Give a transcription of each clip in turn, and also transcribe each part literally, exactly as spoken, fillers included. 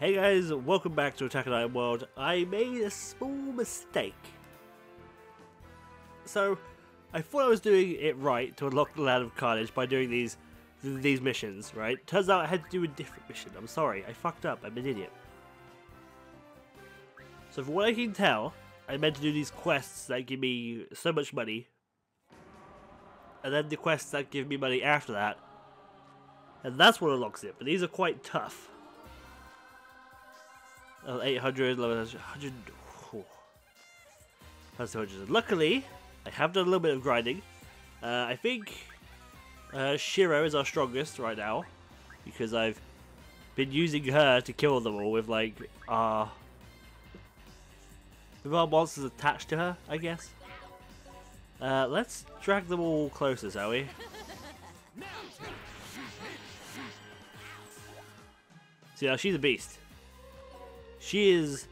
Hey guys, welcome back to Attack on Iron World. I made a small mistake. So, I thought I was doing it right to unlock the Land of Carnage by doing these these missions, right? Turns out I had to do a different mission. I'm sorry, I fucked up, I'm an idiot. So from what I can tell, I meant to do these quests that give me so much money. And then the quests that give me money after that. And that's what unlocks it, but these are quite tough. eight hundred, level one hundred, oh. That's two hundred. Luckily, I have done a little bit of grinding. Uh, I think uh, Shiro is our strongest right now, because I've been using her to kill them all with like our, with our monsters attached to her, I guess. Uh, let's drag them all closer, shall we? See, now she's a beast. She is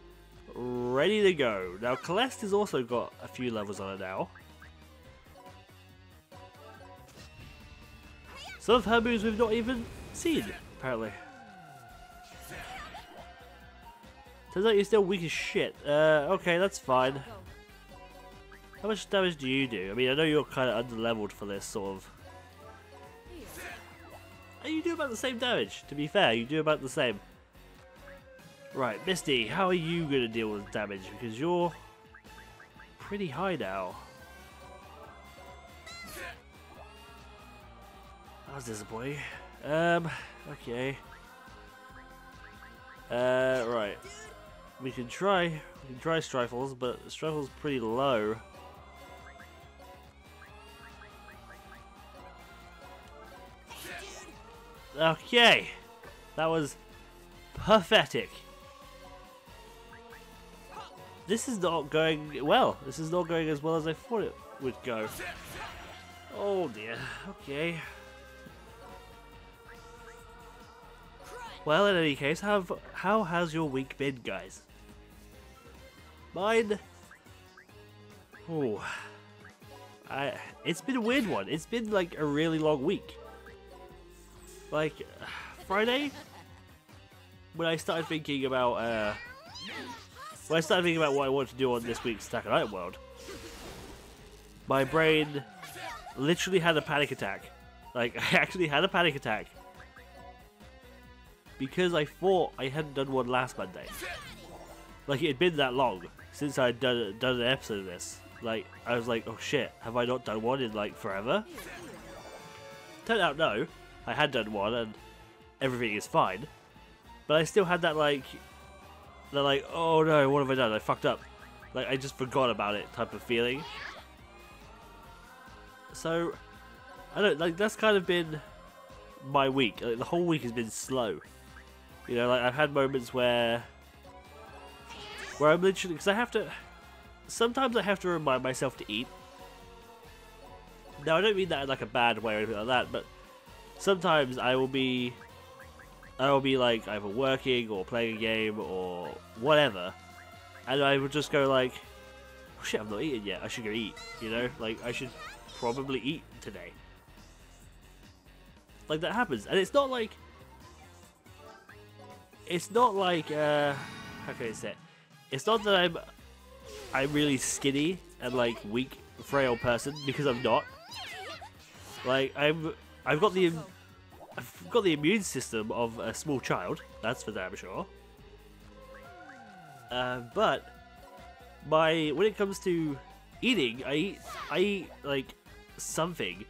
ready to go. Now, Celeste has also got a few levels on her now. Some of her moves we've not even seen, apparently. Turns out you're still weak as shit. Uh, okay, that's fine. How much damage do you do? I mean, I know you're kind of under-leveled for this, sort of. And you do about the same damage, to be fair. You do about the same. Right, Misty, how are you going to deal with damage? Because you're pretty high now. That was disappointing. Um, okay. Uh, right. We can try, we can try Strifle's, but Strifle's pretty low. Okay. That was pathetic. This is not going well. This is not going as well as I thought it would go. Oh dear. Okay. Well, in any case, how, how has your week been, guys? Mine... Oh. I, it's been a weird one. It's been like a really long week. Like, Friday? When I started thinking about... Uh, When I started thinking about what I want to do on this week's Attack on Item World, my brain literally had a panic attack. Like, I actually had a panic attack. Because I thought I hadn't done one last Monday. Like, it had been that long since I had done, done an episode of this. Like, I was like, oh shit, have I not done one in, like, forever? Turned out, no. I had done one, and everything is fine. But I still had that, like... They're like, oh no, what have I done? I fucked up. Like, I just forgot about it type of feeling. So, I don't, like, that's kind of been my week. Like, the whole week has been slow. You know, like, I've had moments where, where I'm literally, because I have to, sometimes I have to remind myself to eat. Now, I don't mean that in, like, a bad way or anything like that, but sometimes I will be... I'll be like either working or playing a game or whatever, and I would just go like, oh shit, I've not eaten yet, I should go eat, you know, like I should probably eat today. Like that happens, and it's not like, it's not like, uh, how can I say it? It's not that I'm, I'm really skinny and like weak, frail person, because I'm not. Like I'm, I've got the... I've got the immune system of a small child, that's for damn sure. Uh, but my when it comes to eating, I eat I eat like something,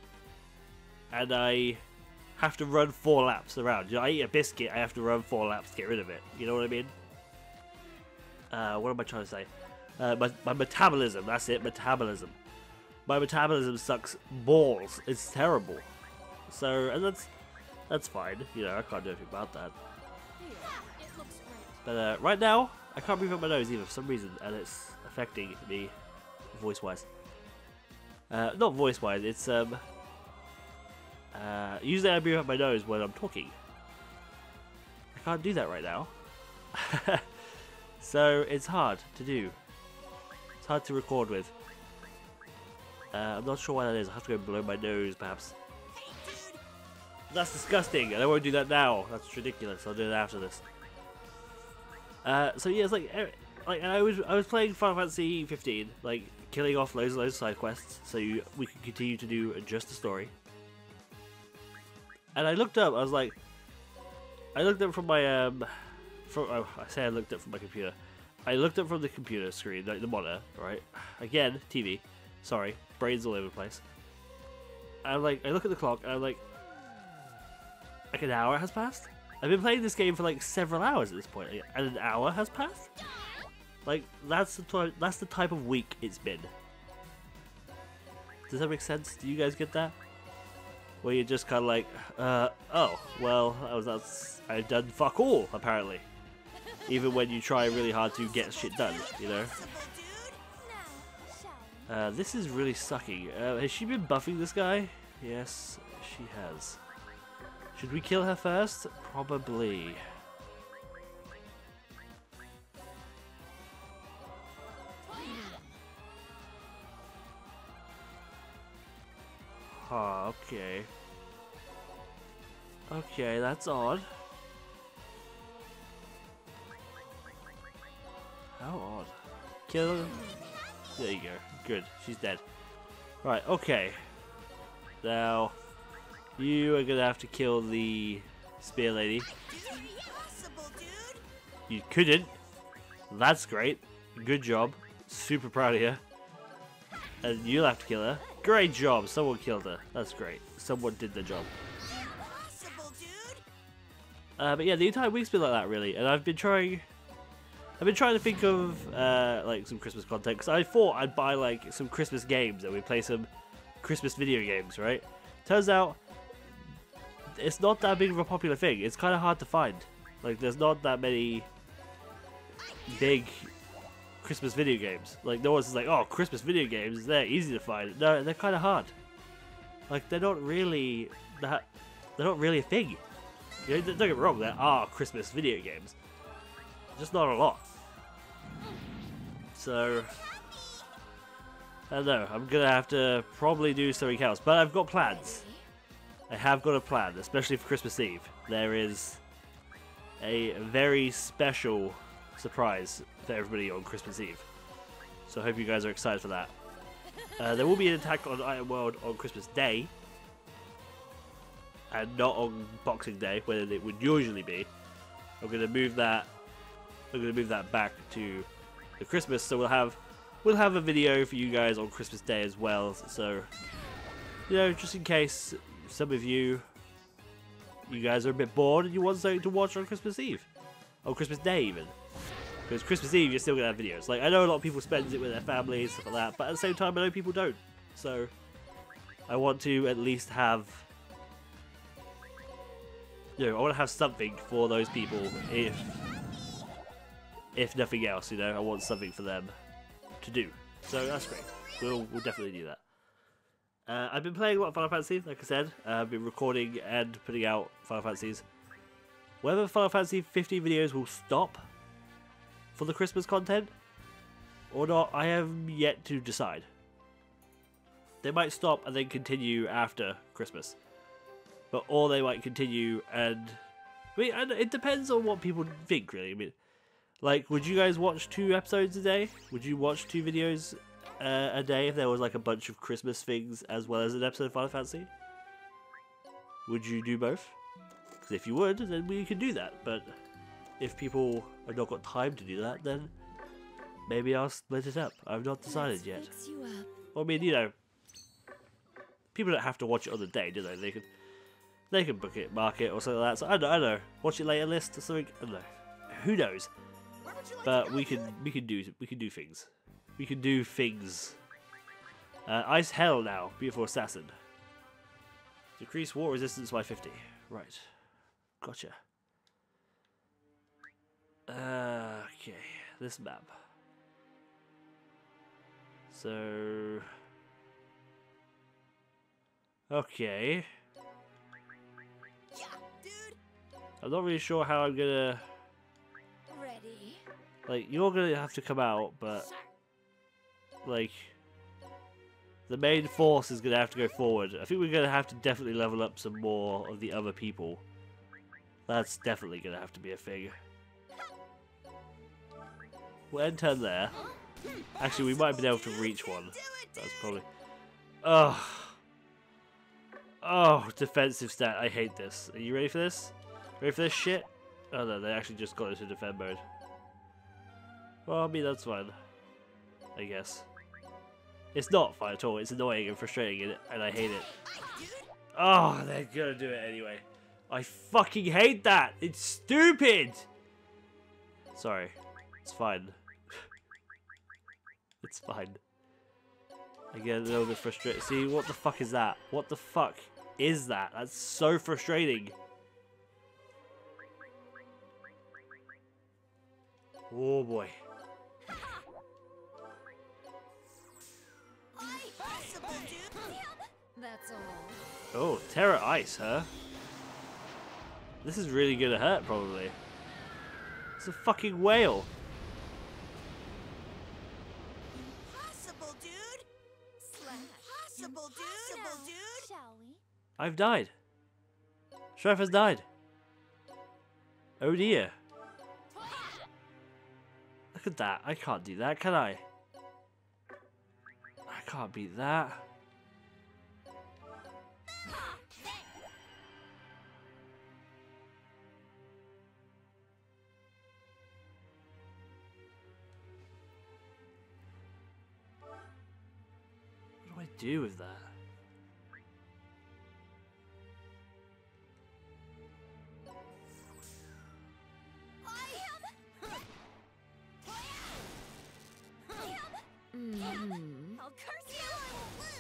and I have to run four laps around. You know, I eat a biscuit, I have to run four laps to get rid of it. You know what I mean? Uh, what am I trying to say? Uh, my my metabolism. That's it, metabolism. My metabolism sucks balls. It's terrible. So and that's. That's fine, you know, I can't do anything about that. But uh, right now, I can't move up my nose either for some reason, and it's affecting me voice-wise. Uh, not voice-wise, it's... um. Uh, usually I move up my nose when I'm talking. I can't do that right now. So it's hard to do. It's hard to record with. Uh, I'm not sure why that is, I have to go blow my nose perhaps. That's disgusting, and I won't do that now. That's ridiculous. I'll do it after this. Uh, so yeah, it's like like I was I was playing Final Fantasy fifteen, like killing off loads and loads of side quests, so you, we could continue to do just the story. And I looked up, I was like, I looked up from my um, from oh, I say I looked up from my computer. I looked up from the computer screen, like the monitor, right? Again, T V. Sorry, brain's all over the place. I'm like, I look at the clock, and I'm like, like an hour has passed. I've been playing this game for like several hours at this point, and an hour has passed. Like that's the that's the type of week it's been. Does that make sense? Do you guys get that? Where you're just kind of like, uh, oh, well, I was that's I've done fuck all apparently. Even when you try really hard to get shit done, you know? Uh, this is really sucking. Uh, has she been buffing this guy? Yes, she has. Should we kill her first? Probably. Huh, okay. Okay, that's odd. How odd. Kill her. There you go. Good. She's dead. Right, okay. Now, you are going to have to kill the spear lady. You couldn't. That's great. Good job. Super proud of you. And you'll have to kill her. Great job. Someone killed her. That's great. Someone did the job. Uh, but yeah, the entire week's been like that, really. And I've been trying... I've been trying to think of uh, like some Christmas content, because I thought I'd buy like some Christmas games and we'd play some Christmas video games, right? Turns out it's not that big of a popular thing. It's kind of hard to find. Like there's not that many big Christmas video games. Like no one's like, oh, Christmas video games, they're easy to find. No, they're kind of hard. Like they're not really that. They're not really a thing. You know, don't get me wrong. There are Christmas video games. Just not a lot. So, I don't know. I'm going to have to probably do something else. But I've got plans. I have got a plan, especially for Christmas Eve. There is a very special surprise for everybody on Christmas Eve. So I hope you guys are excited for that. Uh, there will be an Attack on Iron World on Christmas Day. And not on Boxing Day, where it would usually be. I'm going to move that... I'm going to move that back to the Christmas, so we'll have we'll have a video for you guys on Christmas Day as well. So, you know, just in case some of you you guys are a bit bored and you want something to watch on Christmas Eve, on Christmas Day even, because Christmas Eve you're still going to have videos. Like I know a lot of people spend it with their families stuff like that, but at the same time I know people don't. So I want to at least have. You know, I want to have something for those people if. If nothing else, you know, I want something for them to do. So that's great. We'll, we'll definitely do that. Uh, I've been playing a lot of Final Fantasy, like I said. Uh, I've been recording and putting out Final Fantasies. Whether Final Fantasy fifteen videos will stop for the Christmas content or not, I have yet to decide. They might stop and then continue after Christmas. But or they might continue and... I mean, and it depends on what people think, really. I mean... Like, would you guys watch two episodes a day? Would you watch two videos uh, a day if there was like a bunch of Christmas things as well as an episode of Final Fantasy? Would you do both? Because if you would, then we could do that. But if people have not got time to do that, then maybe I'll split it up. I've not decided yet. Well, I mean, you know, people don't have to watch it on the day, do they? They can, they can book it, mark it, or something like that. So I don't know, I don't know. Watch it later list or something. I don't know. Who knows? But we can we can do we can do things, we can do things. Uh, ice hell now, beautiful assassin. Decrease war resistance by fifty. Right, gotcha. Uh, okay, this map. So, okay. Yeah, dude. I'm not really sure how I'm gonna. Like, you're going to have to come out, but, like, the main force is going to have to go forward. I think we're going to have to definitely level up some more of the other people. That's definitely going to have to be a thing. We'll end turn there. Actually, we might have been able to reach one. That's probably... Oh. Oh, defensive stat. I hate this. Are you ready for this? Ready for this shit? Oh no, they actually just got into defend mode. Well, I mean, that's fine. I guess. It's not fine at all. It's annoying and frustrating, and, and I hate it. Oh, they're gonna do it anyway. I fucking hate that! It's stupid! Sorry. It's fine. It's fine. I get a little bit frustrated. See, what the fuck is that? What the fuck is that? That's so frustrating. Oh boy. That's all. Oh, Terra Ice, huh? This is really gonna hurt, probably. It's a fucking whale. Impossible, dude. Slash. Impossible, dude. Impossible, dude. Shall we? I've died. Sheriff has died. Oh dear. Look at that. I can't do that, can I? I can't beat that. Do with that? Mm. I'll curse you.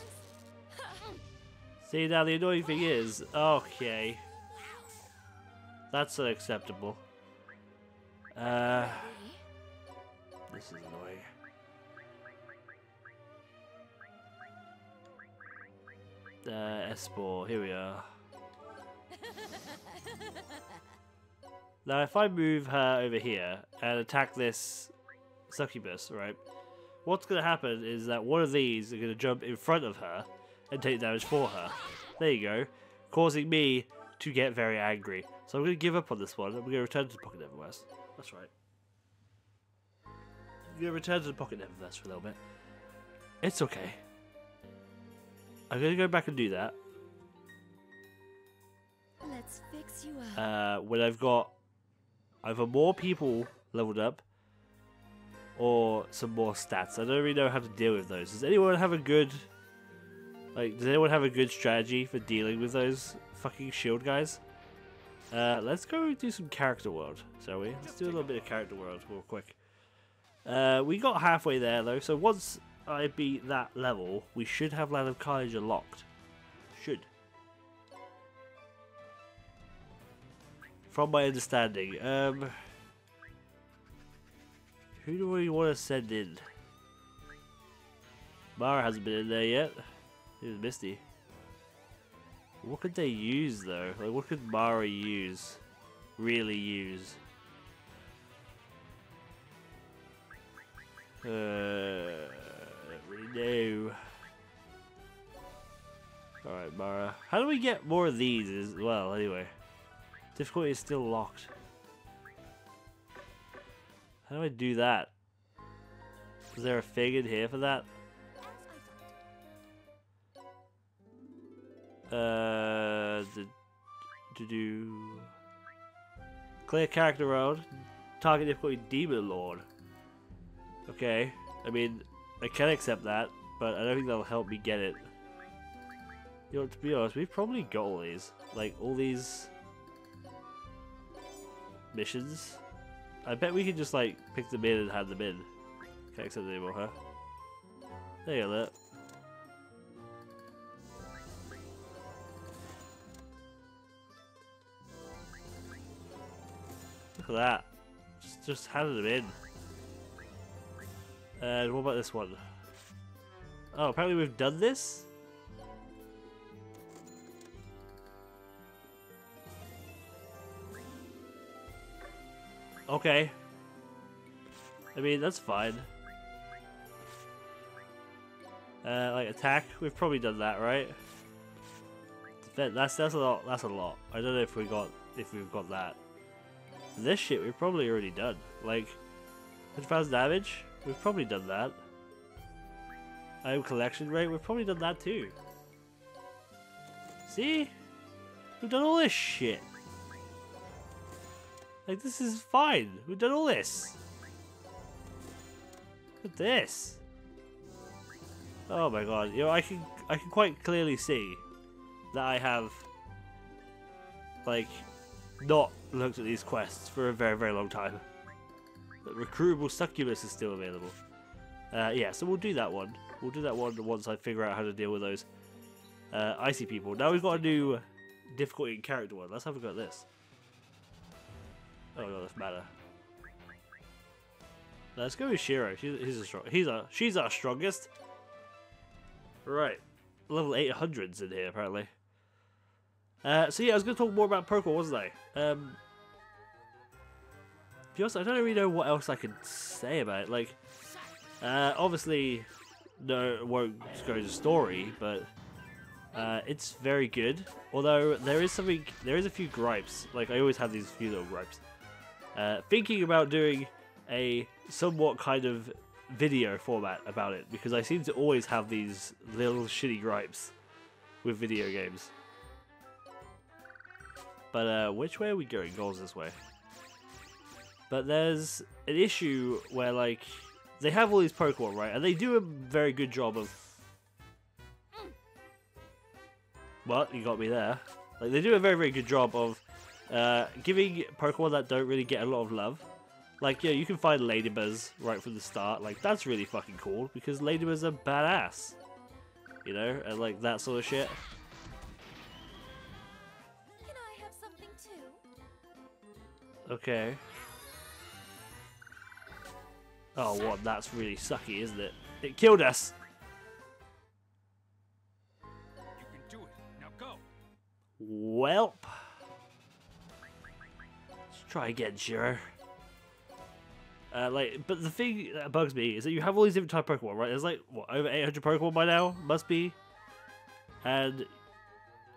See, now the annoying thing is, okay, that's unacceptable. Uh, this is annoying. Uh, Espor, here we are. Now, if I move her over here and attack this succubus, right, what's going to happen is that one of these are going to jump in front of her and take damage for her. There you go, causing me to get very angry. So I'm going to give up on this one and we're going to return to the Pocket Neververse. That's right. We're going to return to the Pocket Neververse for a little bit. It's okay. I'm gonna go back and do that. Let's fix you up. Uh, when I've got either more people leveled up or some more stats. I don't really know how to deal with those. Does anyone have a good like? Does anyone have a good strategy for dealing with those fucking shield guys? Uh, let's go do some character world, shall we? Let's do a little bit of character world real quick. Uh, we got halfway there though, so once I beat that level, we should have Land of Carnage unlocked. Should. From my understanding. Um, who do we want to send in? Mara hasn't been in there yet. It was Misty. What could they use though? Like, what could Mara use? Really use? Uh... No. Alright, Mara. How do we get more of these as well, anyway? Difficulty is still locked. How do I do that? Is there a thing in here for that? Uh. To do. Clear character world. Target difficulty Demon Lord. Okay. I mean. I can accept that, but I don't think that'll help me get it. You know, to be honest, we've probably got all these. Like, all these... missions. I bet we can just, like, pick them in and hand them in. Can't accept it anymore, huh? There you go, look. Look at that. Just, just handed them in. And what about this one? Oh, apparently we've done this? Okay. I mean, that's fine. Uh, like attack, we've probably done that, right? Defense, that's that's a lot. That's a lot. I don't know if we got if we've got that. This shit we've probably already done. Like. Advanced damage? We've probably done that. Item collection rate? We've probably done that too. See? We've done all this shit. Like, this is fine. We've done all this. Look at this. Oh my god. You know, I can, I can quite clearly see that I have, like, not looked at these quests for a very, very long time. The recruitable succubus is still available. Uh, yeah, so we'll do that one. We'll do that one once I figure out how to deal with those uh, icy people. Now we've got a new difficulty in character one. Let's have a go at this. Oh no, that's matter. Let's go with Shiro. She's, he's a strong. He's our. She's our strongest. Right, level eight hundreds in here apparently. Uh, so yeah, I was going to talk more about Pokemon, wasn't I? Um, to be honest, I don't really know what else I can say about it. Like, uh, obviously, no, it won't go to story, but uh, it's very good. Although there is something, there is a few gripes. Like I always have these few little gripes. Uh, thinking about doing a somewhat kind of video format about it, because I seem to always have these little shitty gripes with video games. But uh, which way are we going? Goals this way. But there's an issue where, like, they have all these Pokemon, right? And they do a very good job of... Well, you got me there. Like, they do a very, very good job of uh, giving Pokemon that don't really get a lot of love. Like, yeah, you can find Ladybugs right from the start. Like, that's really fucking cool, because Ladybugs are badass. You know? And, like, that sort of shit. Okay. Oh, what? That's really sucky, isn't it? It killed us. You can do it. Now go. Welp. Let's try again, Shiro. Uh, like, but the thing that bugs me is that you have all these different type Pokemon, right? There's like what, over eight hundred Pokemon by now, must be, and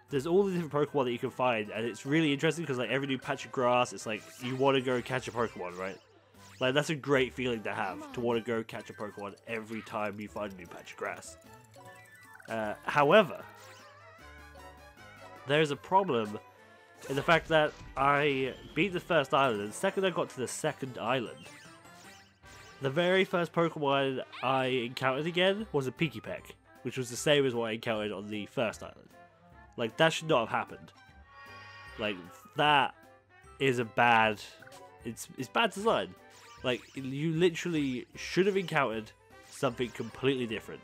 there's all the different Pokemon that you can find, and it's really interesting because, like, every new patch of grass, it's like, you want to go and catch a Pokemon, right? Like, that's a great feeling to have, to want to go catch a Pokemon every time you find a new patch of grass. Uh, however, there's a problem in the fact that I beat the first island, and the second I got to the second island, the very first Pokemon I encountered again was a Pikipek, which was the same as what I encountered on the first island. Like, that should not have happened. Like, that is a bad... It's it's bad design. Like, you literally should have encountered something completely different.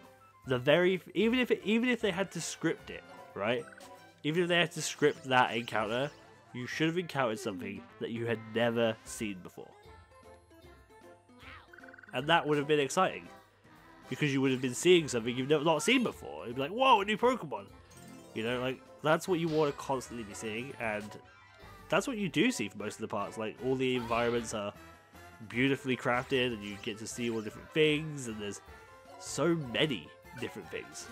The very... Even if, it, even if they had to script it, right? Even if they had to script that encounter, you should have encountered something that you had never seen before. And that would have been exciting. Because you would have been seeing something you've never not seen before. It'd be like, whoa, a new Pokemon! You know, like, that's what you want to constantly be seeing, and that's what you do see for most of the parts. Like, all the environments are beautifully crafted, and you get to see all different things, and there's so many different things.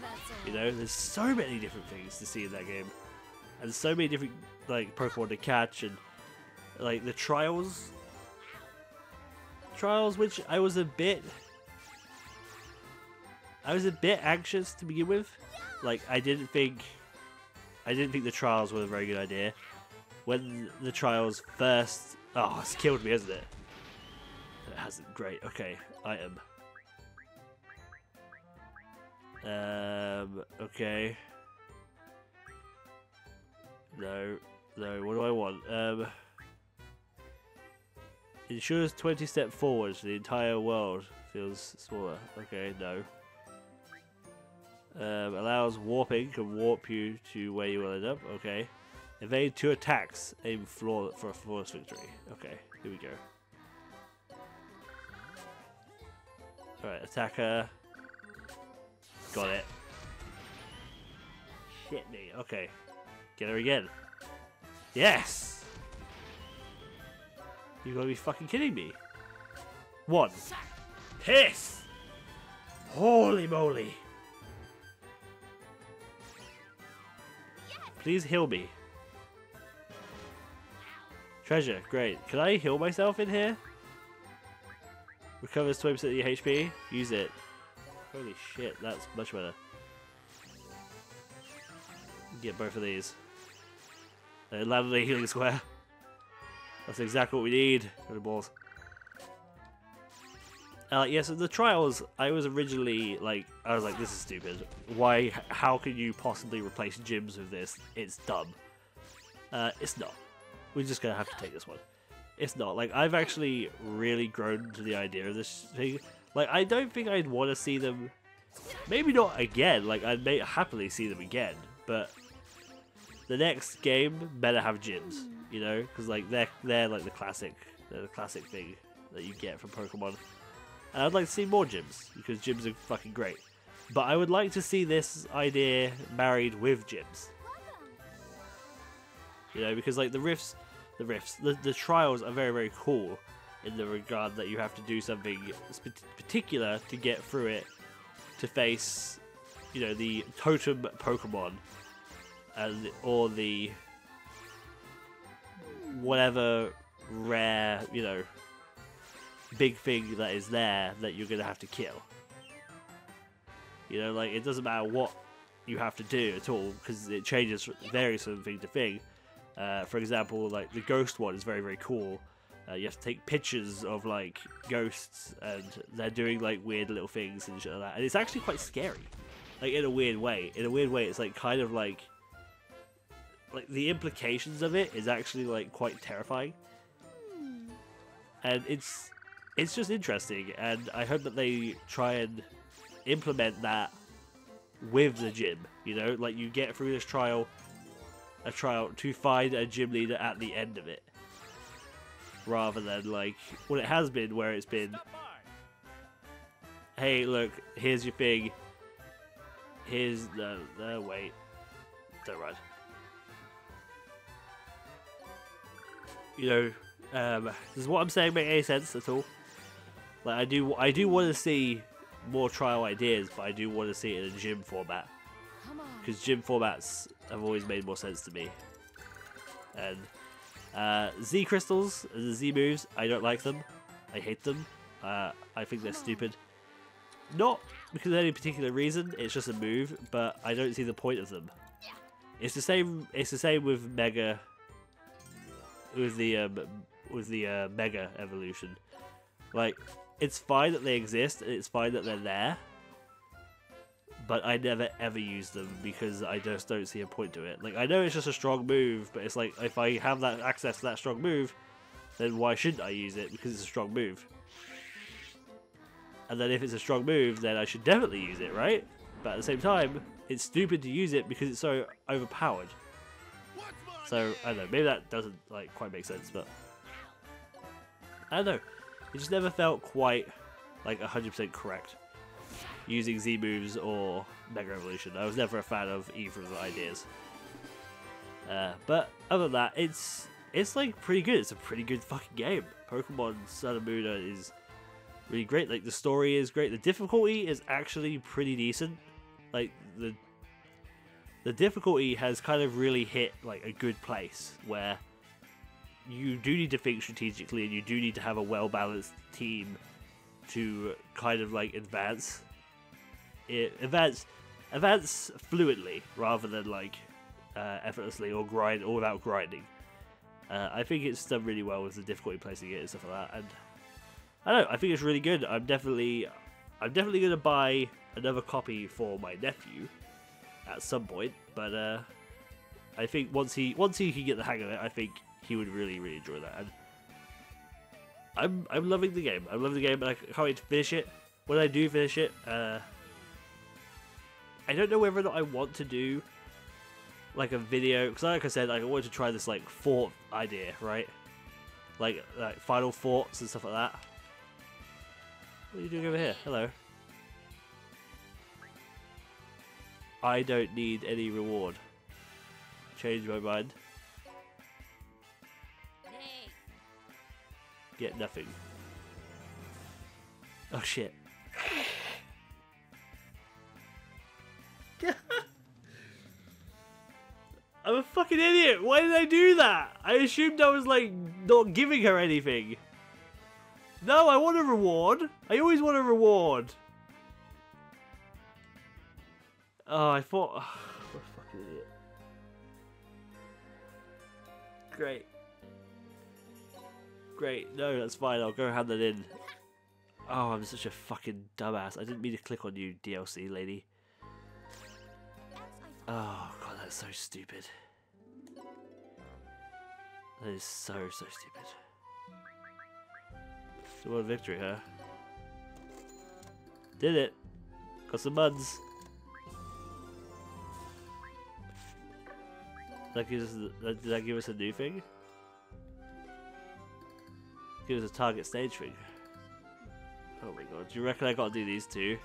You know, there's so many different things to see in that game, and so many different, like, Pokemon to catch, and, like, the trials. Trials, which I was a bit... I was a bit anxious to begin with. Like, I didn't think... I didn't think the trials were a very good idea. When the trials first... Oh, it's killed me, hasn't it? It hasn't. Great. Okay. Item. Um, okay. No. No, what do I want? Um, ensures twenty step forward so the entire world feels smaller. Okay, no. Um, allows warping, can warp you to where you will end up. Okay. Evade two attacks, aim floor for a flawless victory. Okay, here we go. Alright, attacker. Got it. Shit me. Okay. Get her again. Yes! You gotta be fucking kidding me. One. Piss! Holy moly! Please heal me. Treasure, great. Can I heal myself in here? Recovers twenty percent of your H P. Use it. Holy shit, that's much better. Get both of these. A lovely healing square. That's exactly what we need. Go to balls. Uh, yeah, so the trials, I was originally like, I was like, this is stupid. Why, how can you possibly replace gyms with this? It's dumb. Uh, it's not. We're just gonna have to take this one. It's not. Like, I've actually really grown to the idea of this thing. Like, I don't think I'd want to see them, maybe not again, like, I may happily see them again, but the next game better have gyms, you know? Because, like, they're, they're like the classic, they're the classic thing that you get from Pokemon. And I'd like to see more gyms, because gyms are fucking great. But I would like to see this idea married with gyms. You know, because like the rifts, the rifts, the, the trials are very, very cool in the regard that you have to do something particular to get through it, to face, you know, the totem Pokemon, and or the whatever rare, you know, big thing that is there that you're gonna have to kill. You know, like, it doesn't matter what you have to do at all, because it changes, varies from thing to thing. Uh, for example, like the ghost one is very, very cool. Uh, you have to take pictures of like ghosts, and they're doing like weird little things and shit like that, and it's actually quite scary, like in a weird way. In a weird way, it's like kind of like, like the implications of it is actually like quite terrifying, and it's. It's just interesting, and I hope that they try and implement that with the gym, you know? Like, you get through this trial, a trial, to find a gym leader at the end of it. Rather than, like, what it has been, where it's been, hey, look, here's your thing. Here's, no, no, wait. Don't run. You know, um, does what I'm saying make any sense at all? Like, I do, I do want to see more trial ideas, but I do want to see it in a gym format, because gym formats have always made more sense to me. And uh, Z crystals, the Z moves, I don't like them. I hate them. Uh, I think they're stupid. Not because of any particular reason. It's just a move, but I don't see the point of them. It's the same. It's the same with Mega. With the um, with the uh, Mega Evolution. Like, it's fine that they exist, and it's fine that they're there, but I never ever use them because I just don't see a point to it. Like, I know it's just a strong move, but it's like, if I have that access to that strong move, then why shouldn't I use it, because it's a strong move? And then if it's a strong move, then I should definitely use it, right? But at the same time, it's stupid to use it because it's so overpowered. So, I don't know, maybe that doesn't like quite make sense, but I don't know. It just never felt quite like one hundred percent correct using Z moves or Mega Evolution. I was never a fan of either of the ideas. Uh, but other than that, it's it's like pretty good. It's a pretty good fucking game. Pokemon Sun and Moon is really great. Like, the story is great. The difficulty is actually pretty decent. Like, the The difficulty has kind of really hit like a good place where you do need to think strategically, and you do need to have a well-balanced team to kind of like advance, it, advance, advance fluidly rather than like uh, effortlessly or grind or without grinding. Uh, I think it's done really well with the difficulty placing it and stuff like that. And I don't know, I think it's really good. I'm definitely, I'm definitely gonna buy another copy for my nephew at some point, but uh, I think once he once he can get the hang of it, I think he would really really enjoy that. And I'm I'm loving the game. I'm loving the game, and I can't wait to finish it. When I do finish it, uh, I don't know whether or not I want to do like a video, because like I said, like, I wanted to try this like fort idea, right? Like like final forts and stuff like that. What are you doing over here? Hello. I don't need any reward. Change my mind. Get nothing. Oh shit. I'm a fucking idiot. Why did I do that? I assumed I was like not giving her anything. No, I want a reward. I always want a reward. Oh, I thought... Oh, what a fucking idiot. Great. Great. No, that's fine. I'll go hand that in. Oh, I'm such a fucking dumbass. I didn't mean to click on you, D L C lady. Oh, God, that's so stupid. That is so, so stupid. So what a victory, huh? Did it. Got some muds. That gives us, that, did that give us a new thing? Give us a target stage thing. Oh my god, do you reckon I gotta do these two?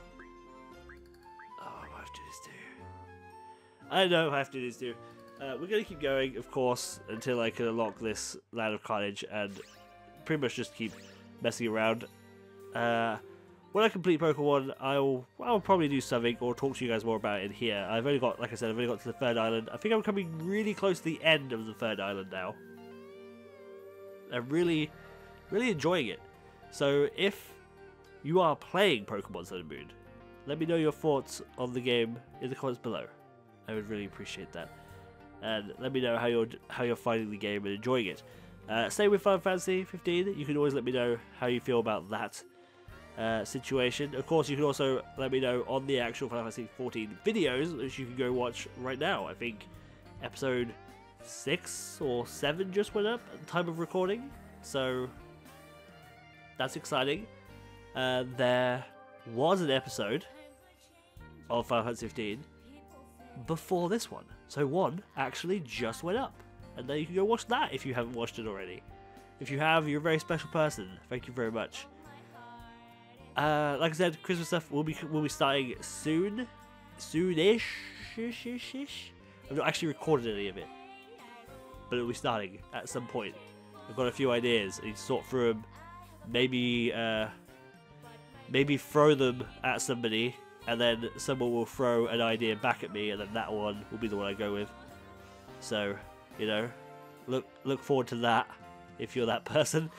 Oh, I might have to do these two. I know I have to do these two. Uh, we're gonna keep going, of course, until I can unlock this Land of Carnage and pretty much just keep messing around. Uh, when I complete Pokemon, I'll I'll probably do something or talk to you guys more about it in here. I've only got, like I said, I've only got to the third island. I think I'm coming really close to the end of the third island now. I'm really, really enjoying it. So if you are playing Pokemon Sun and Moon, let me know your thoughts on the game in the comments below. I would really appreciate that. And let me know how you're how you're finding the game and enjoying it. Uh, same with Final Fantasy fifteen, you can always let me know how you feel about that uh, situation. Of course, you can also let me know on the actual Final Fantasy fourteen videos, which you can go watch right now. I think episode six or seven just went up at the time of recording, so that's exciting. Uh, there was an episode of Final Fantasy fifteen before this one, so one actually just went up. And then you can go watch that if you haven't watched it already. If you have, you're a very special person. Thank you very much. Uh, like I said, Christmas stuff will be will be starting soon, soonish. Ish, ish, ish. I've not actually recorded any of it, but it'll be starting at some point. I've got a few ideas. I need to sort through them. Maybe uh, maybe throw them at somebody, and then someone will throw an idea back at me, and then that one will be the one I go with. So. You know, look look forward to that if you're that person.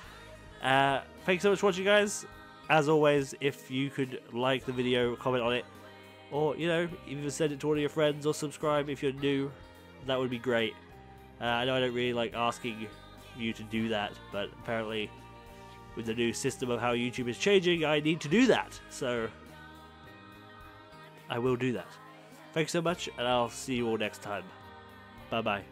Uh, thanks so much for watching, guys. As always, if you could like the video, comment on it, or, you know, even send it to one of your friends or subscribe if you're new, that would be great. Uh, I know I don't really like asking you to do that, but apparently with the new system of how YouTube is changing, I need to do that. So I will do that. Thanks so much, and I'll see you all next time. Bye-bye.